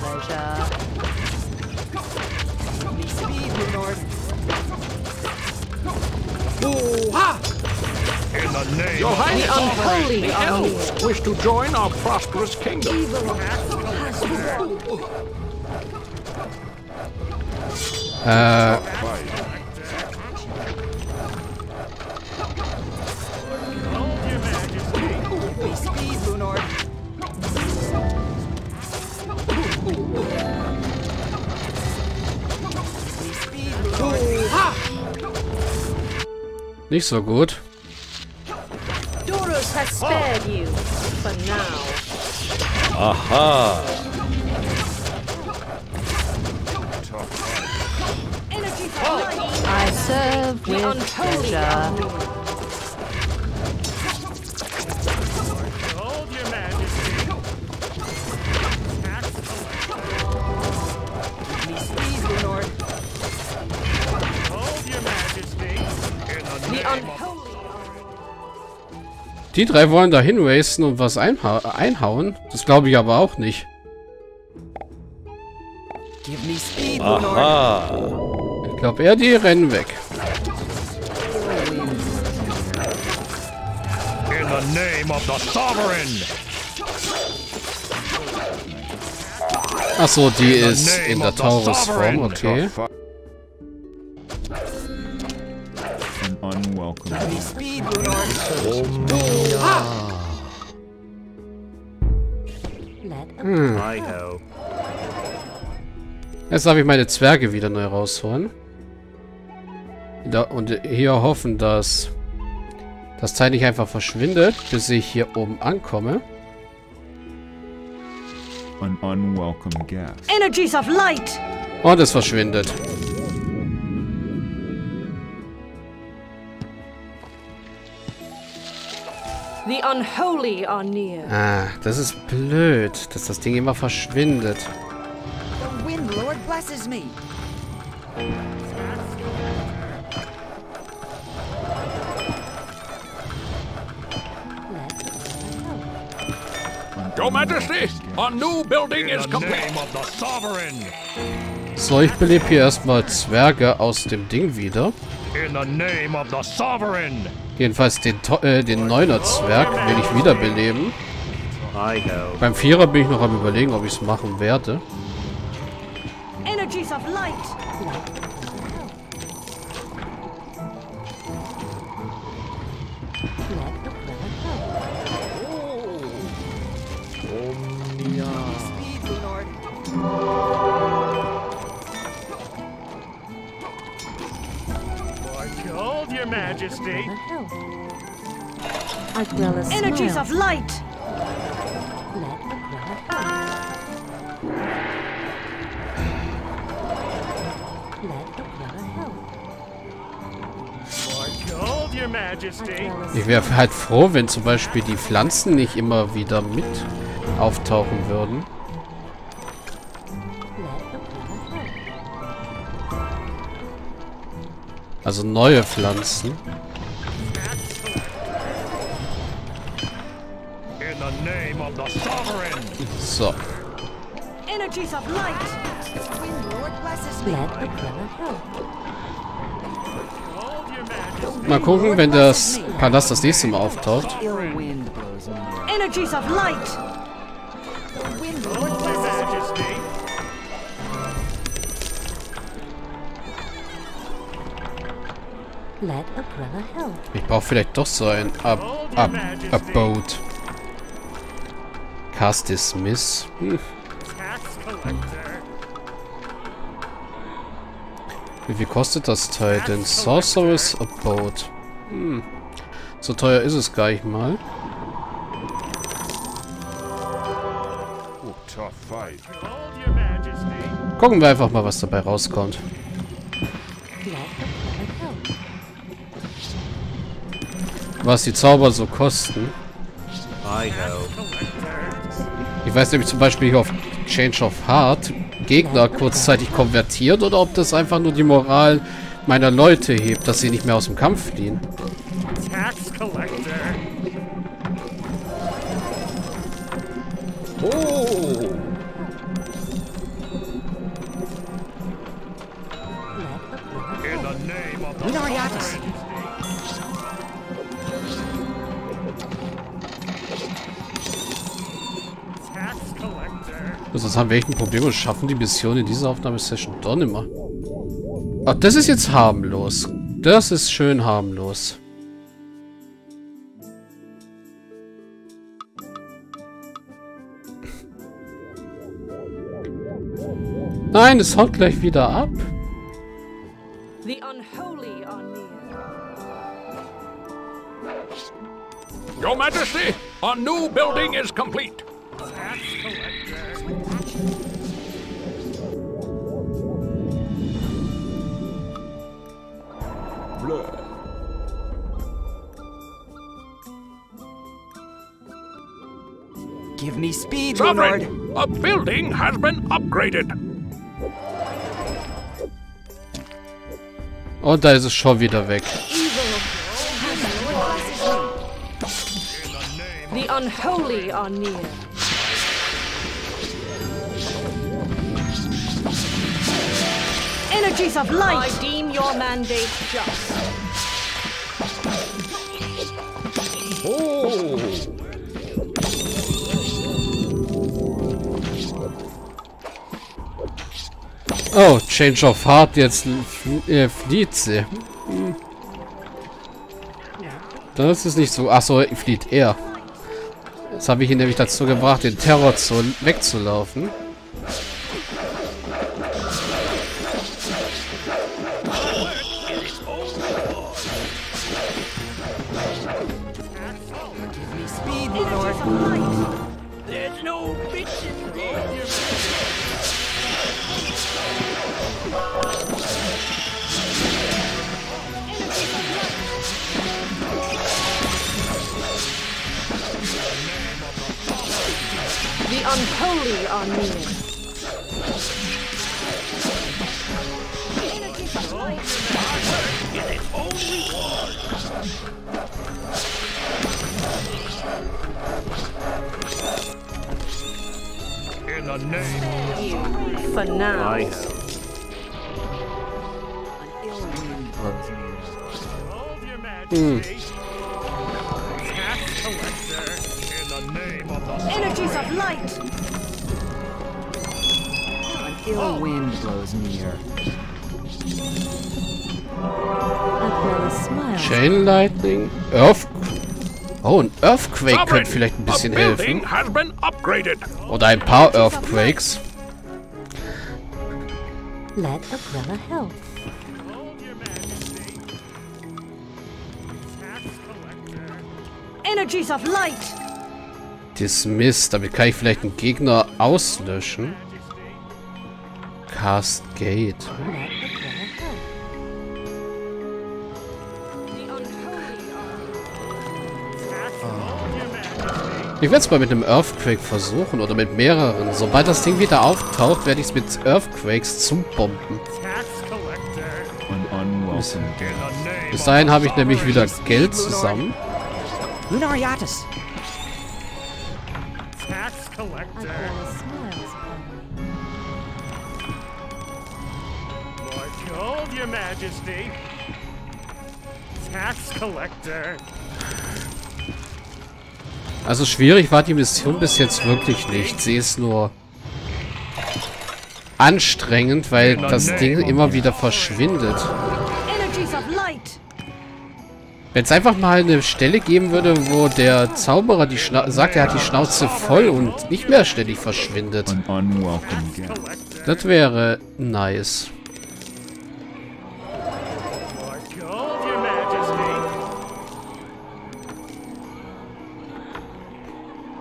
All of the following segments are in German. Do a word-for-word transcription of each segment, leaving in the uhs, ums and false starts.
pleasure. Give me speed, my lord. Oha! In the name Your High Unholy Elves wish to join our prosperous kingdom. Äh. Nicht so gut. Aha. I serve with pleasure. Die drei wollen da hinrasten und was einha einhauen. Das glaube ich aber auch nicht. Aha. Ich glaube, er die rennen weg. In the name of the sovereign. Ach so, die ist in der Taurus-Form, okay. Hm. Jetzt darf ich meine Zwerge wieder neu rausholen. Da, und hier hoffen, dass das Teil nicht einfach verschwindet, bis ich hier oben ankomme. An unwelcome gas. Energies of light. Und es verschwindet. The unholy are near. Ah, das ist blöd, dass das Ding immer verschwindet. The wind lord blesses me. Your Majesty, our new building is complete. So, ich belebe hier erstmal Zwerge aus dem Ding wieder. In the name of the sovereign. Jedenfalls den, äh, den Neuner Zwerg will ich wiederbeleben. Beim Vierer bin ich noch am Überlegen, ob ich es machen werde. Energies of light. Majesty. As well as energies of light. Ich wäre halt froh, wenn zum Beispiel die Pflanzen nicht immer wieder mit auftauchen würden. Also neue Pflanzen. So. Mal gucken, wenn das Palast das nächste Mal auftaucht. Ich brauche vielleicht doch so ein Ab Ab Abode. Cast Dismiss. Hm. Wie viel kostet das Teil denn? Sorcerer's Abode. Hm. So teuer ist es gar nicht mal. Gucken wir einfach mal, was dabei rauskommt. Was die Zauber so kosten. Ich weiß nämlich zum Beispiel hier auf Change of Heart Gegner kurzzeitig konvertiert oder ob das einfach nur die Moral meiner Leute hebt, dass sie nicht mehr aus dem Kampf fliehen. Oh. Sonst haben wir echt ein Problem und schaffen die Mission in dieser Aufnahmesession doch nicht mehr. Ach, das ist jetzt harmlos. Das ist schön harmlos. Nein, es haut gleich wieder ab. Your Majesty, our new building is complete. Give me speed, Sovereign. A building has been upgraded. Und da ist es schon wieder weg. The unholy are near. Energies of light. I deem your mandate just. Oh. Oh, Change of Heart, jetzt äh, flieht sie. Das ist nicht so. Achso, flieht er. Jetzt habe ich ihn nämlich dazu gebracht, den Terrorzone wegzulaufen. Unholy are near. In the name of you, for now. An ill wind. Tax collector, in the name of the energies of light. Ill wind blows near. Chain Lightning, Earthquake. Oh, ein Earthquake könnte vielleicht ein bisschen helfen. Oder ein paar Earthquakes. Let umbrella help. Energies of light. Dismiss, damit kann ich vielleicht einen Gegner auslöschen. Cast Gate. Ich werde es mal mit einem Earthquake versuchen oder mit mehreren. Sobald das Ding wieder auftaucht, werde ich es mit Earthquakes zumbomben. Bis dahin habe ich nämlich wieder Geld zusammen. Hold your Majesty. Tax collector. Also schwierig war die Mission bis jetzt wirklich nicht. Sie ist nur anstrengend, weil das Ding immer wieder verschwindet. Wenn es einfach mal eine Stelle geben würde, wo der Zauberer die Schna sagt, er hat die Schnauze voll und nicht mehr ständig verschwindet. Das wäre nice.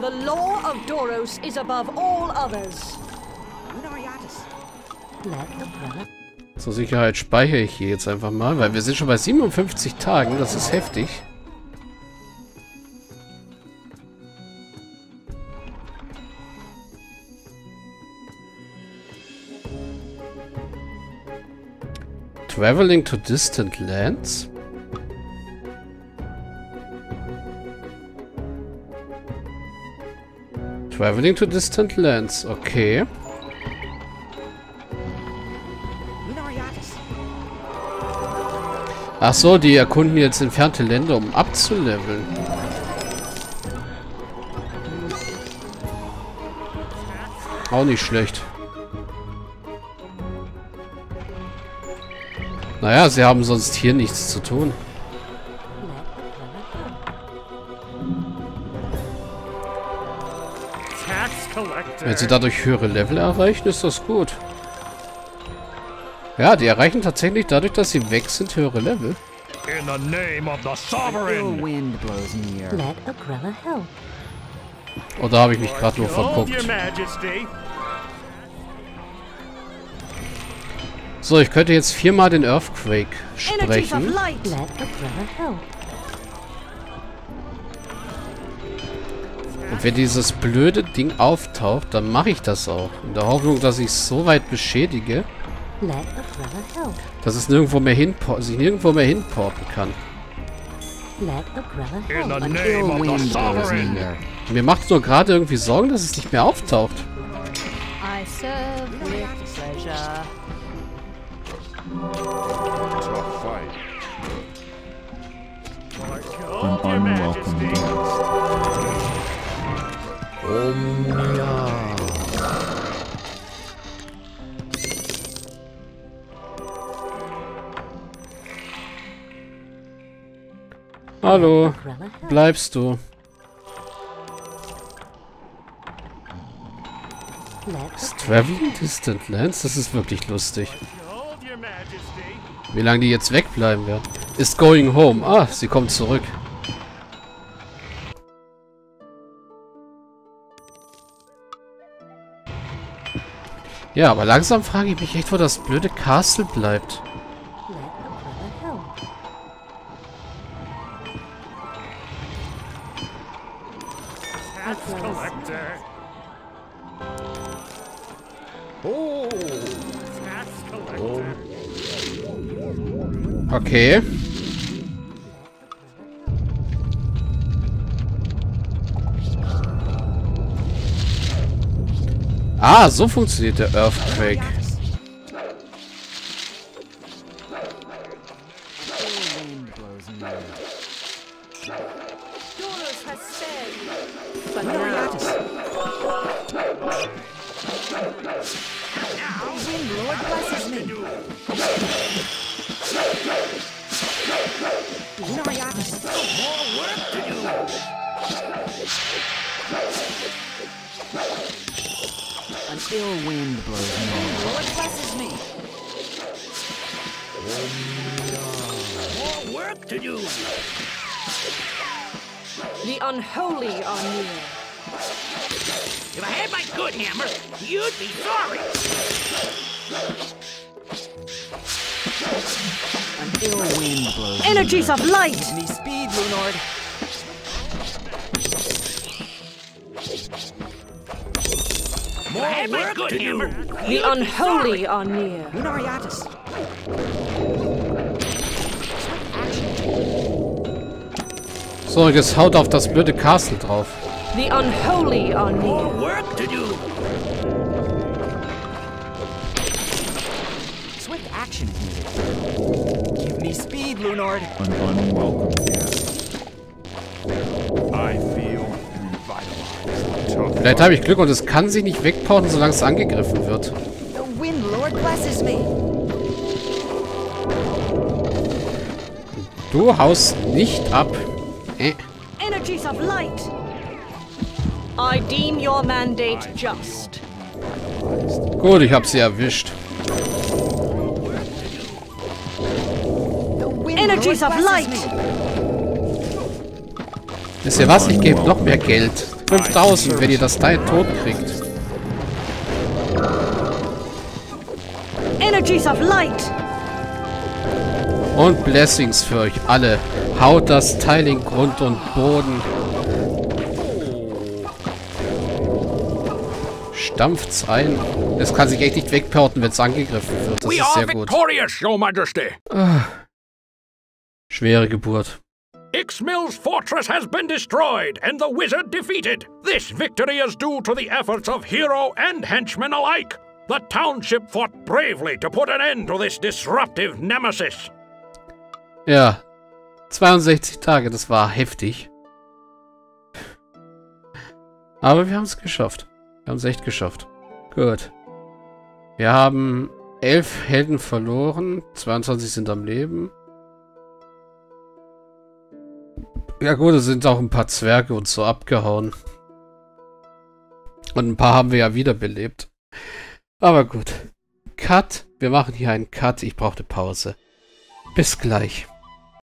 The law of Doros is above all others. Zur Sicherheit speichere ich hier jetzt einfach mal, weil wir sind schon bei siebenundfünfzig Tagen, das ist heftig. Traveling to distant lands? Traveling to distant lands, okay. Ach so, die erkunden jetzt entfernte Länder, um abzuleveln. Auch nicht schlecht. Naja, sie haben sonst hier nichts zu tun. Wenn sie dadurch höhere Level erreichen, ist das gut. Ja, die erreichen tatsächlich dadurch, dass sie weg sind, höhere Level. In the name of the sovereign. Let Agrella help. Oh, da habe ich mich gerade nur verguckt. So, ich könnte jetzt viermal den Earthquake sprechen. Und wenn dieses blöde Ding auftaucht, dann mache ich das auch. In der Hoffnung, dass ich es so weit beschädige, dass es nirgendwo mehr hinpo- sich nirgendwo mehr hinporten kann. Mir macht es nur gerade irgendwie Sorgen, dass es nicht mehr auftaucht. Oh ja. Hallo, bleibst du? Das Traveling Distant Lands, das ist wirklich lustig. Wie lange die jetzt wegbleiben werden. Ist going home. Ah, sie kommt zurück. Ja, aber langsam frage ich mich echt, wo das blöde Castle bleibt. Okay. Ah, so funktioniert der Earthquake. The unholy are near. If I had my good hammer, you'd be sorry. An ill wind blows. Energies of light. Give me speed, Lunord. If I had my good hammer, the unholy are near. Lunariatus. So, jetzt haut auf das blöde Castle drauf. The unholy are near. Work to do. Swift action. Give me speed, Lunord. An unwelcome guest. I feel revitalized. Vielleicht habe ich Glück und es kann sich nicht wegporten, solange es angegriffen wird. The wind lord blesses me. Du haust nicht ab. Energies of light. I deem your mandate just. Gut, ich habe sie erwischt. Energies of light. Wisst ihr was? Ich gebe noch mehr Geld. fünftausend, wenn ihr das Teil tot kriegt. Energies of light. Und Blessings für euch alle. Haut das Teil in Grund und Boden. Stampft's ein. Es kann sich echt nicht wegporten, wenn es angegriffen wird. Das ist sehr gut. Your Majesty. Ah. Schwere Geburt. Ix Mills Fortress has been destroyed and the wizard defeated. This victory is due to the efforts of hero and henchmen alike. The township fought bravely to put an end to this disruptive nemesis. Ja. zweiundsechzig Tage, das war heftig. Aber wir haben es geschafft. Wir haben es echt geschafft. Gut. Wir haben elf Helden verloren. zweiundzwanzig sind am Leben. Ja gut, es sind auch ein paar Zwerge und so abgehauen. Und ein paar haben wir ja wiederbelebt. Aber gut. Cut. Wir machen hier einen Cut. Ich brauche eine Pause. Bis gleich.